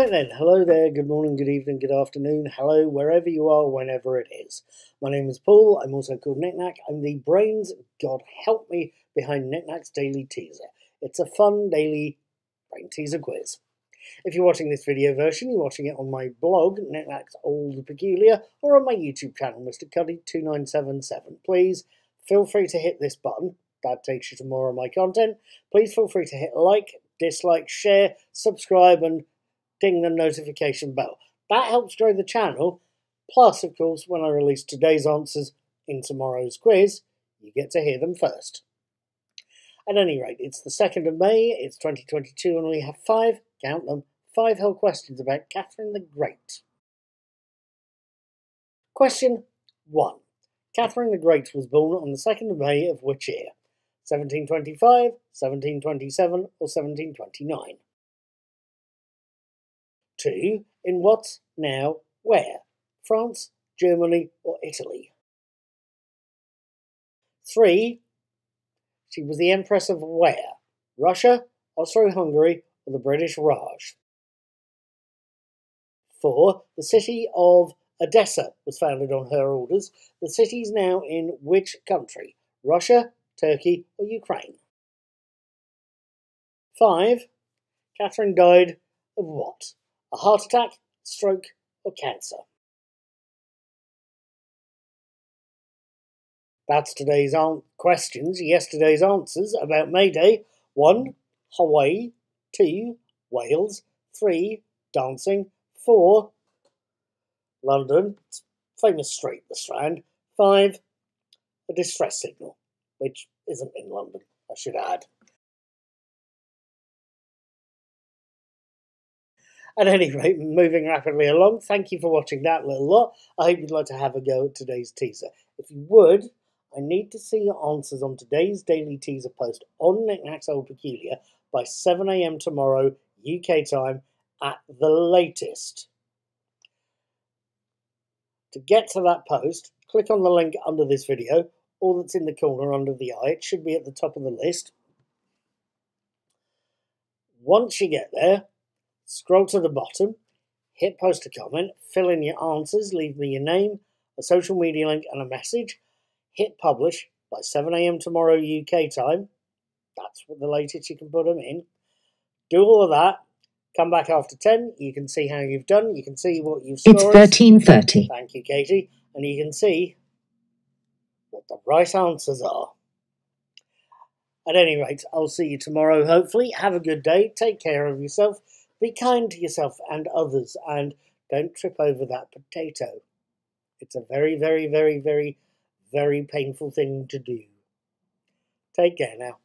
Right then, hello there, good morning, good evening, good afternoon, hello, wherever you are, whenever it is. My name is Paul, I'm also called Nik Nak, I'm the brains, God help me, behind Nik Nak's Daily Teaser. It's a fun daily brain teaser quiz. If you're watching this video version, you're watching it on my blog, Nik Nak's Old Peculiar, or on my YouTube channel, MrCuddy2977. Please feel free to hit this button, that takes you to more of my content. Please feel free to hit like, dislike, share, subscribe, and ding the notification bell. That helps grow the channel. Plus, of course, when I release today's answers in tomorrow's quiz, you get to hear them first. At any rate, it's the 2nd of May, it's 2022, and we have five hell questions about Catherine the Great. Question 1. Catherine the Great was born on the 2nd of May of which year? 1725, 1727, or 1729? 2. In what, now, where? France, Germany, or Italy? 3. She was the Empress of where? Russia, Austro-Hungary, or the British Raj? 4. The city of Odessa was founded on her orders. The city is now in which country? Russia, Turkey, or Ukraine? 5. Catherine died of what? A heart attack, stroke, or cancer? That's today's questions. Yesterday's answers about May Day: 1. Hawaii, 2. Wales, 3. Dancing, 4. London, famous street, the Strand, 5. A distress signal, which isn't in London, I should add. At any rate, moving rapidly along, thank you for watching that little lot. I hope you'd like to have a go at today's teaser. If you would, I need to see your answers on today's daily teaser post on Nik Nak's Old Peculiar by 7 AM tomorrow, UK time, at the latest. To get to that post, click on the link under this video, or that's in the corner under the eye. It should be at the top of the list. Once you get there, scroll to the bottom, hit post a comment, fill in your answers, leave me your name, a social media link and a message, hit publish by 7 AM tomorrow UK time. That's what the latest you can put them in. Do all of that, come back after 10, you can see how you've done, you can see what you've scored. It's 13:30. Thank you, Katie. And you can see what the right answers are. At any rate, I'll see you tomorrow, hopefully. Have a good day, take care of yourself. Be kind to yourself and others, and don't trip over that potato. It's a very, very, very, very, very painful thing to do. Take care now.